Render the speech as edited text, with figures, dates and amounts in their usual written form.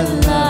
alive.